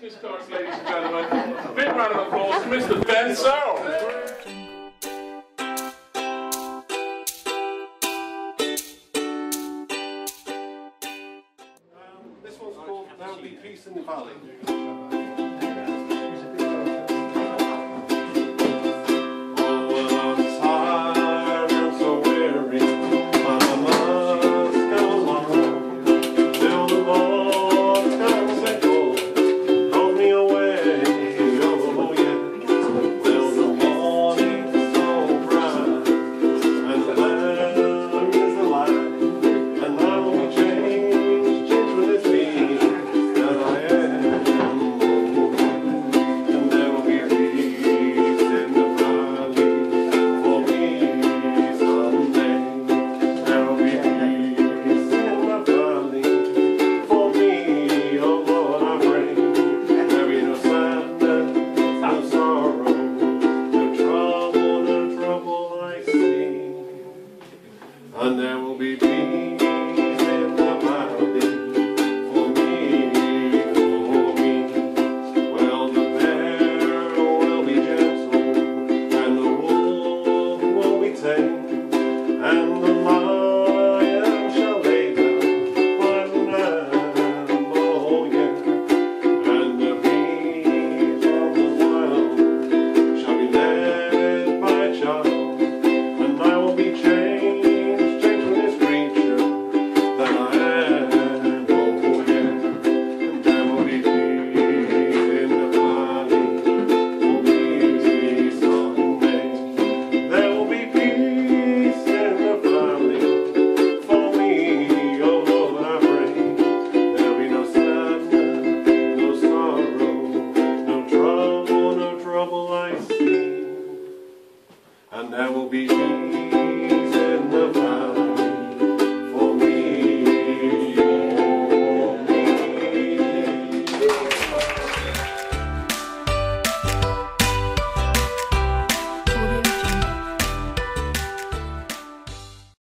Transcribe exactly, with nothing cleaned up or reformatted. Christmas cards, ladies and gentlemen. A big round of applause for Mister Ben Sowell. Um, this one's called There'll Be Peace in the Valley. And there will be peace in the valley, for me, for me. Well, the bear will be gentle, and the wolf will be tame, and the lion shall lay down by the lamb, oh yeah. And the beast of the wild shall be led by a child, and I will be changed. And there will be peace.